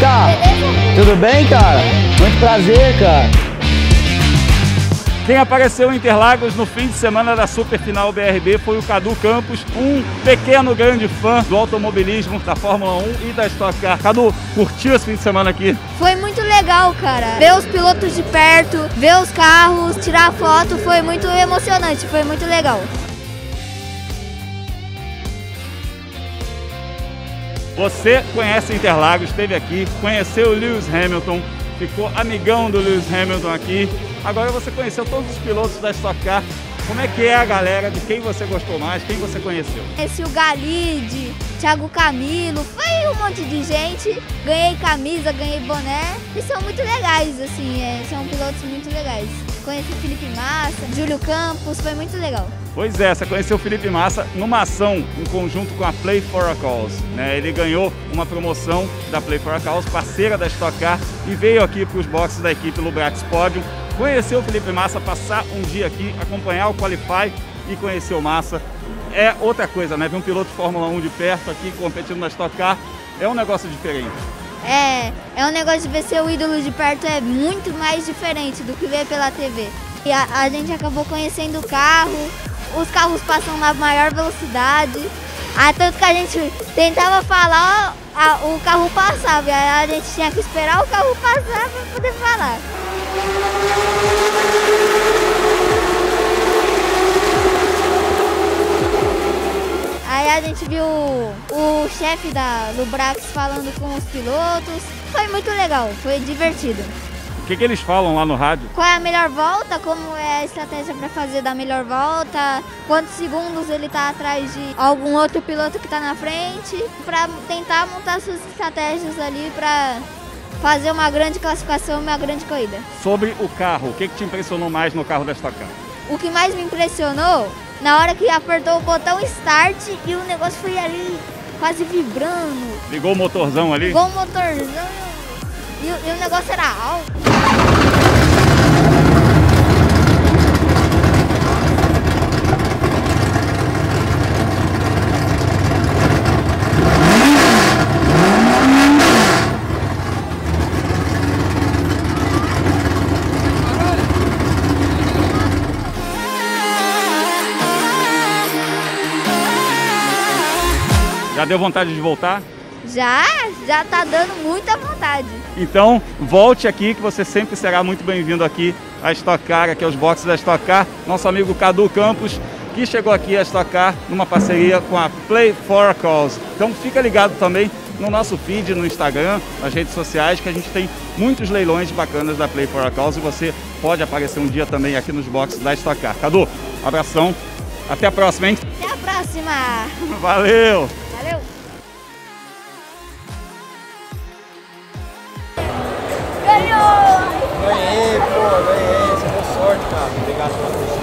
tá? Beleza? Tudo bem, cara? Muito prazer, cara. Quem apareceu em Interlagos no fim de semana da Superfinal BRB foi o Cadu Campos, um pequeno grande fã do automobilismo, da Fórmula 1 e da Stock Car. Cadu, curtiu esse fim de semana aqui? Foi muito legal, cara. Ver os pilotos de perto, ver os carros, tirar foto, foi muito emocionante, foi muito legal. Você conhece Interlagos, esteve aqui, conheceu o Lewis Hamilton, ficou amigão do Lewis Hamilton aqui. Agora você conheceu todos os pilotos da Stock Car. Como é que é a galera? De quem você gostou mais? Quem você conheceu? Conheci o Galide, Thiago Camilo, foi um monte de gente. Ganhei camisa, ganhei boné. E são muito legais, assim, são pilotos muito legais. Conheci o Felipe Massa, Júlio Campos, foi muito legal. Pois é, você conheceu o Felipe Massa numa ação em conjunto com a Play for a Cause, né? Ele ganhou uma promoção da Play for a Cause, parceira da Stock Car, e veio aqui para os boxes da equipe Lubrax Podium, conhecer o Felipe Massa, passar um dia aqui, acompanhar o Qualify e conhecer o Massa. É outra coisa, né? Ver um piloto de Fórmula 1 de perto aqui, competindo na Stock Car, é um negócio diferente. É um negócio de ver seu ídolo de perto, é muito mais diferente do que ver pela TV. E a gente acabou conhecendo o carro, os carros passam na maior velocidade, tanto que a gente tentava falar, o carro passava, e a gente tinha que esperar o carro passar para poder falar. Aí a gente viu o chefe da Lubrax falando com os pilotos. Foi muito legal, foi divertido. O que eles falam lá no rádio? Qual é a melhor volta, como é a estratégia para fazer da melhor volta, quantos segundos ele está atrás de algum outro piloto que está na frente, para tentar montar suas estratégias ali para fazer uma grande classificação e uma grande corrida. Sobre o carro, o que te impressionou mais no carro da Stock Car? O que mais me impressionou, na hora que apertou o botão Start e o negócio foi ali quase vibrando. Ligou o motorzão ali? Ligou o motorzão e o negócio era alto. Já deu vontade de voltar? Já tá dando muita vontade. Então, volte aqui que você sempre será muito bem-vindo aqui à Stock Car, aqui aos boxes da Stock Car. Nosso amigo Cadu Campos, que chegou aqui à Stock Car numa parceria com a Play for a Cause. Então, fica ligado também no nosso feed, no Instagram, nas redes sociais, que a gente tem muitos leilões bacanas da Play for a Cause e você pode aparecer um dia também aqui nos boxes da Stock Car. Cadu, abração. Até a próxima, hein? Até a próxima! Valeu! Ganhei, pô, ganhei. Você deu sorte, cara. Obrigado pela atenção.